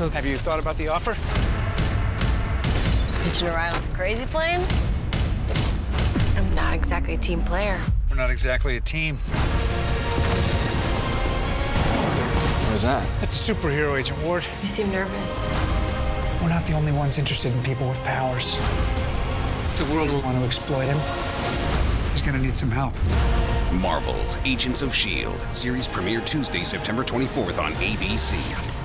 So have you thought about the offer? Hitching a ride on the crazy plane? I'm not exactly a team player. We're not exactly a team. What was that? That's a superhero, Agent Ward. You seem nervous. We're not the only ones interested in people with powers. The world will want to exploit him. He's going to need some help. Marvel's Agents of S.H.I.E.L.D. Series premiere Tuesday, September 24th on ABC.